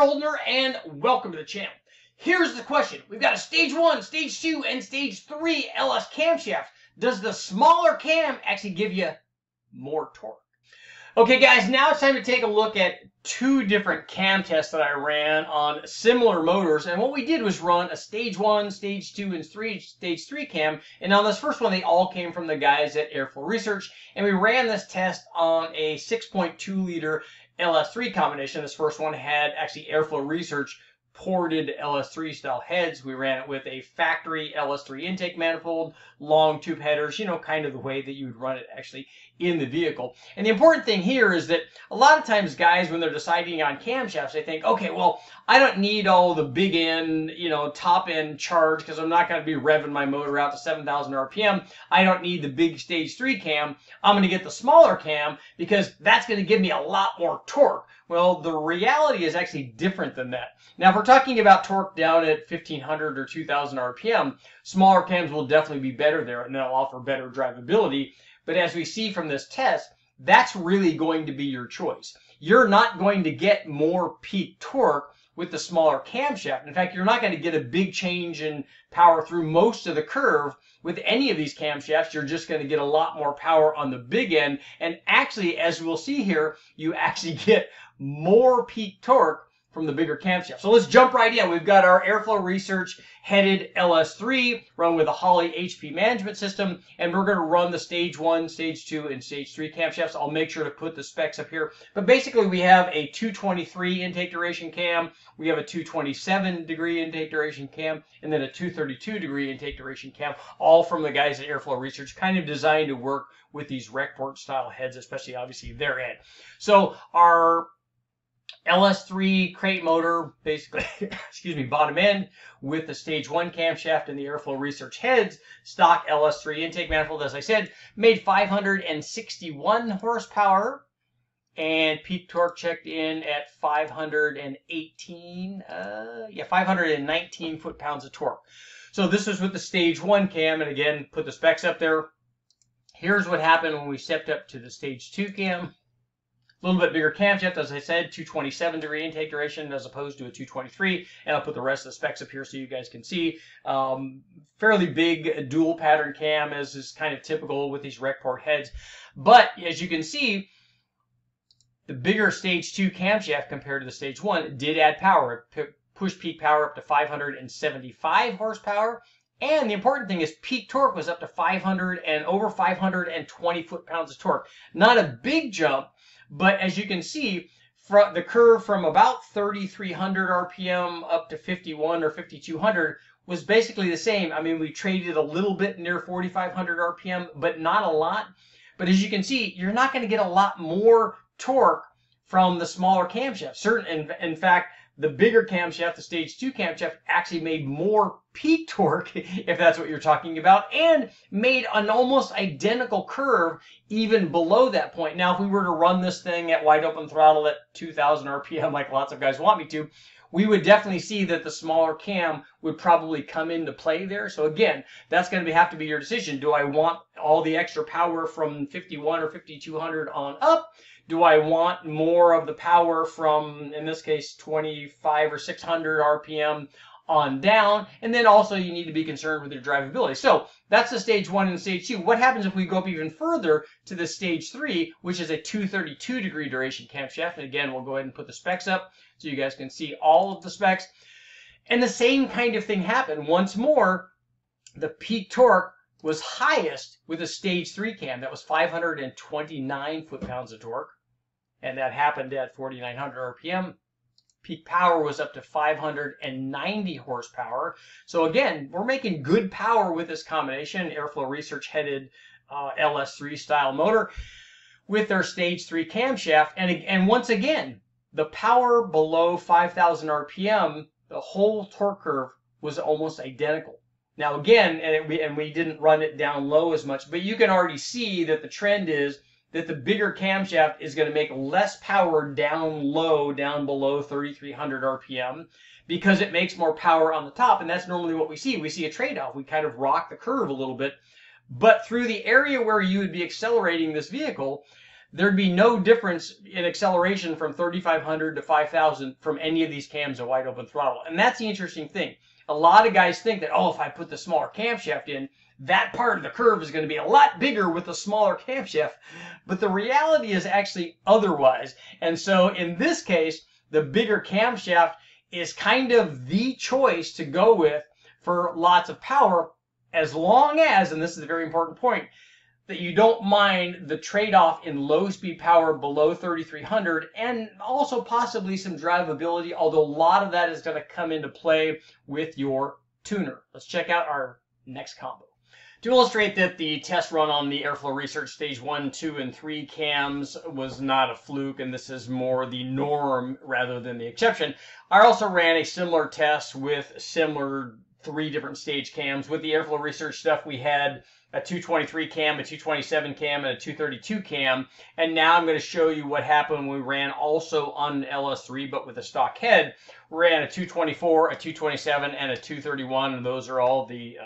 Richard Holdener, and welcome to the channel. Here's the question. We've got a stage 1, stage 2, and stage 3 LS camshaft. Does the smaller cam actually give you more torque? Okay guys, now it's time to take a look at two different cam tests that I ran on similar motors, and what we did was run a stage 1, stage 2, and stage 3 cam, and on this first one they all came from the guys at Airflow Research, and we ran this test on a 6.2 liter LS3 combination. This first one had actually Airflow Research ported LS3 style heads. We ran it with a factory LS3 intake manifold, long tube headers, you know, kind of the way that you would run it actually in the vehicle. And the important thing here is that a lot of times guys, when they're deciding on camshafts, they think, okay, well, I don't need all the big end, you know, top end charge because I'm not going to be revving my motor out to 7,000 RPM. I don't need the big stage 3 cam. I'm going to get the smaller cam because that's going to give me a lot more torque. Well, the reality is actually different than that. Now, if we're talking about torque down at 1,500 or 2,000 RPM, smaller cams will definitely be better there and they'll offer better drivability. But as we see from this test, that's really going to be your choice. You're not going to get more peak torque with the smaller camshaft. In fact, you're not going to get a big change in power through most of the curve with any of these camshafts. You're just going to get a lot more power on the big end. And actually, as we'll see here, you actually get more peak torque from the bigger camshaft. So let's jump right in. We've got our Airflow Research headed LS3 run with a Holley HP management system, and we're going to run the stage 1, stage 2, and stage 3 camshafts. I'll make sure to put the specs up here. But basically we have a 223 intake duration cam, we have a 227 degree intake duration cam, and then a 232 degree intake duration cam, all from the guys at Airflow Research, kind of designed to work with these Reckport style heads, especially obviously their end. So our LS3 crate motor, basically, excuse me, bottom end with the stage 1 camshaft and the Airflow Research heads, stock LS3 intake manifold, as I said, made 561 horsepower and peak torque checked in at 519 foot-pounds of torque. So this was with the stage 1 cam, and again, put the specs up there. Here's what happened when we stepped up to the stage 2 cam. A little bit bigger camshaft, as I said, 227 degree intake duration as opposed to a 223, and I'll put the rest of the specs up here so you guys can see. Fairly big dual pattern cam, as is kind of typical with these Reckport heads, but as you can see, the bigger stage 2 camshaft compared to the stage 1 did add power. It pushed peak power up to 575 horsepower. And the important thing is peak torque was up to 500 and over 520 foot-pounds of torque. Not a big jump, but as you can see, from the curve from about 3,300 RPM up to 51 or 5,200 was basically the same. I mean, we traded a little bit near 4,500 RPM, but not a lot. But as you can see, you're not going to get a lot more torque from the smaller camshaft. Certainly, in fact, the bigger camshaft, the stage 2 camshaft, actually made more peak torque, if that's what you're talking about, and made an almost identical curve even below that point. Now, if we were to run this thing at wide open throttle at 2,000 RPM, like lots of guys want me to, we would definitely see that the smaller cam would probably come into play there. So again, that's going to have to be your decision. Do I want all the extra power from 51 or 5,200 on up? Do I want more of the power from, in this case, 25 or 600 RPM on down? And then also you need to be concerned with your drivability. So that's the stage 1 and stage 2. What happens if we go up even further to the stage 3, which is a 232 degree duration camshaft? And again, we'll go ahead and put the specs up so you guys can see all of the specs. And the same kind of thing happened. Once more, the peak torque was highest with a stage 3 cam. That was 529 foot-pounds of torque. And that happened at 4,900 RPM. Peak power was up to 590 horsepower. So again, we're making good power with this combination, Airflow Research headed LS3 style motor with their stage 3 camshaft. And once again, the power below 5,000 RPM, the whole torque curve was almost identical. Now again, we didn't run it down low as much, but you can already see that the trend is that the bigger camshaft is going to make less power down low, down below 3,300 RPM, because it makes more power on the top, and that's normally what we see. We see a trade-off. We kind of rock the curve a little bit, but through the area where you would be accelerating this vehicle, there'd be no difference in acceleration from 3,500 to 5,000 from any of these cams at wide open throttle. And that's the interesting thing. A lot of guys think that, oh, if I put the smaller camshaft in, that part of the curve is going to be a lot bigger with a smaller camshaft. But the reality is actually otherwise. And so in this case, the bigger camshaft is kind of the choice to go with for lots of power, as long as, and this is a very important point, that you don't mind the trade-off in low-speed power below 3,300 and also possibly some drivability, although a lot of that is going to come into play with your tuner. Let's check out our next combo. To illustrate that the test run on the Airflow Research Stage 1, 2, and 3 cams was not a fluke, and this is more the norm rather than the exception, I also ran a similar test with similar three different stage cams. With the Airflow Research stuff, we had a 223 cam, a 227 cam, and a 232 cam. And now I'm going to show you what happened when we ran also on an LS3, but with a stock head. We ran a 224, a 227, and a 231, and those are all the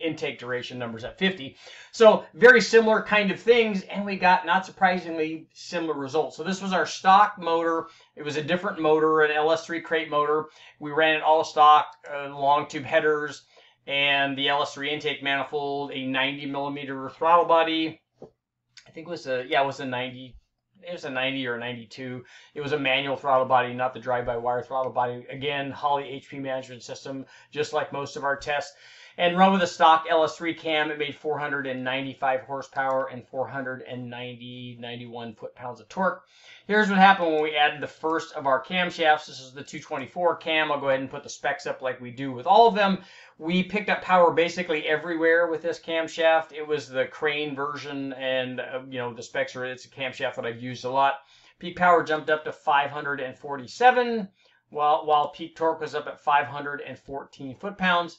intake duration numbers at 50. So very similar kind of things, and we got, not surprisingly, similar results. So this was our stock motor. It was a different motor, an LS3 crate motor. We ran it all stock, long tube headers, and the LS3 intake manifold, a 90 millimeter throttle body. I think it was a, yeah, it was a 90. It was a 90 or a 92. It was a manual throttle body, not the drive-by-wire throttle body. Again, Holley HP management system, just like most of our tests. And run with a stock LS3 cam, it made 495 horsepower and 91 foot-pounds of torque. Here's what happened when we added the first of our camshafts. This is the 224 cam. I'll go ahead and put the specs up like we do with all of them. We picked up power basically everywhere with this camshaft. It was the Crane version, and you know, the specs are, it's a camshaft that I've used a lot. Peak power jumped up to 547, while peak torque was up at 514 foot-pounds.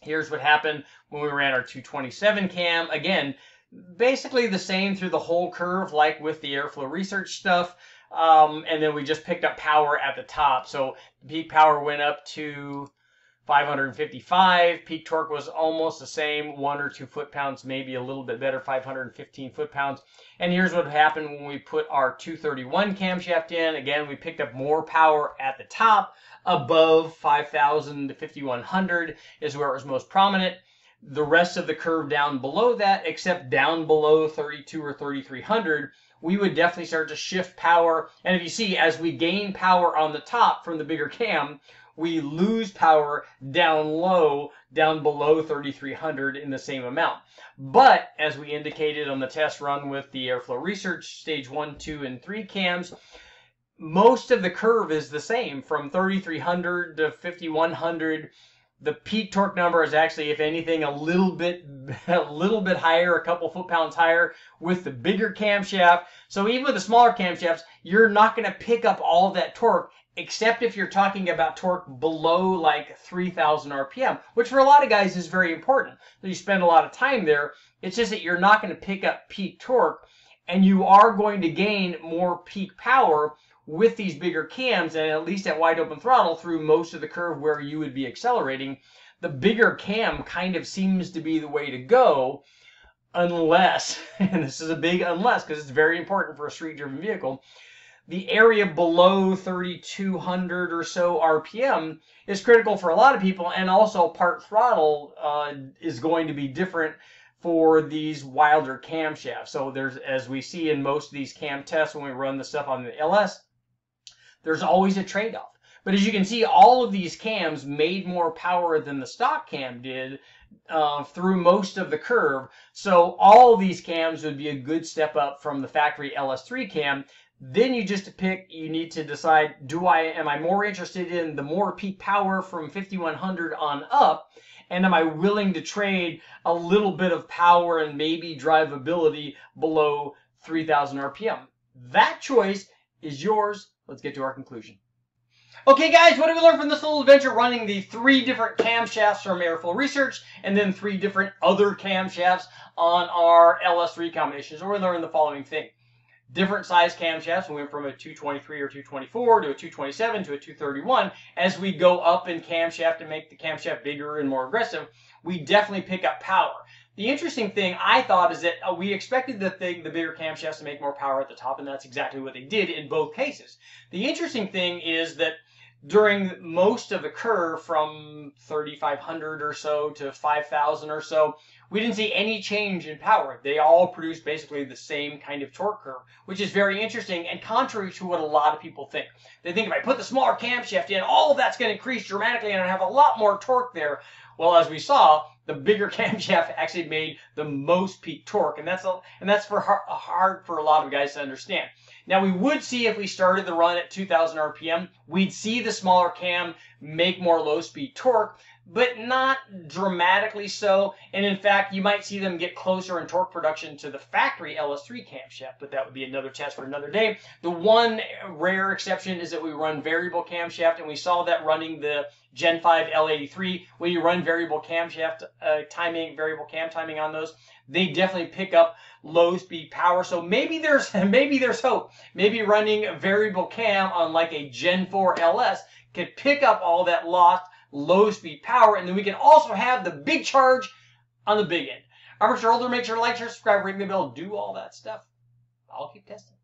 Here's what happened when we ran our 227 cam. Again, basically the same through the whole curve, like with the Airflow Research stuff. And then we just picked up power at the top. So peak power went up to 555. Peak torque was almost the same, 1 or 2 foot-pounds, maybe a little bit better, 515 foot-pounds. And here's what happened when we put our 231 camshaft in. Again, we picked up more power at the top. Above 5,000 to 5,100 is where it was most prominent. The rest of the curve down below that, except down below 32 or 3,300, we would definitely start to shift power. And if you see, as we gain power on the top from the bigger cam, we lose power down low, down below 3,300 in the same amount. But as we indicated on the test run with the Airflow Research Stage 1, 2, and 3 cams, most of the curve is the same from 3,300 to 5,100. The peak torque number is actually, if anything, a little bit higher, a couple foot-pounds higher with the bigger camshaft. So even with the smaller camshafts, you're not going to pick up all that torque, except if you're talking about torque below like 3,000 RPM, which for a lot of guys is very important. So you spend a lot of time there. It's just that you're not going to pick up peak torque, and you are going to gain more peak power with these bigger cams, and at least at wide open throttle through most of the curve where you would be accelerating, the bigger cam kind of seems to be the way to go, unless, and this is a big unless because it's very important for a street driven vehicle, the area below 3,200 or so RPM is critical for a lot of people, and also part throttle is going to be different for these wilder camshafts. So there's, as we see in most of these cam tests when we run the stuff on the LS, there's always a trade-off. But as you can see, all of these cams made more power than the stock cam did through most of the curve. So all these cams would be a good step up from the factory LS3 cam. Then you just pick, you need to decide, am I more interested in the more peak power from 5,100 on up? And am I willing to trade a little bit of power and maybe drivability below 3,000 RPM? That choice is yours. Let's get to our conclusion. Okay, guys, what did we learn from this little adventure running the 3 different camshafts from Airflow Research and then 3 different other camshafts on our LS3 combinations? We learned the following thing. Different size camshafts, we went from a 223 or 224 to a 227 to a 231. As we go up in camshaft and make the camshaft bigger and more aggressive, we definitely pick up power. The interesting thing I thought is that we expected the bigger camshafts to make more power at the top, and that's exactly what they did in both cases. The interesting thing is that during most of the curve from 3,500 or so to 5,000 or so, we didn't see any change in power. They all produced basically the same kind of torque curve, which is very interesting and contrary to what a lot of people think. They think if I put the smaller camshaft in, all of that's going to increase dramatically and I have a lot more torque there. Well, as we saw, the bigger camshaft actually made the most peak torque, and that's hard for a lot of guys to understand. Now, we would see if we started the run at 2,000 RPM, we'd see the smaller cam make more low-speed torque, but not dramatically so. And in fact, you might see them get closer in torque production to the factory LS3 camshaft, but that would be another test for another day. The one rare exception is that we run variable camshaft, and we saw that running the Gen 5 L83, when you run variable camshaft timing, variable cam timing on those, they definitely pick up low-speed power. So maybe there's hope. Maybe running a variable cam on like a Gen 4 LS could pick up all that lost low-speed power, and then we can also have the big charge on the big end. I'm Richard Holdener. Make sure to like, share, subscribe, ring the bell, do all that stuff. I'll keep testing.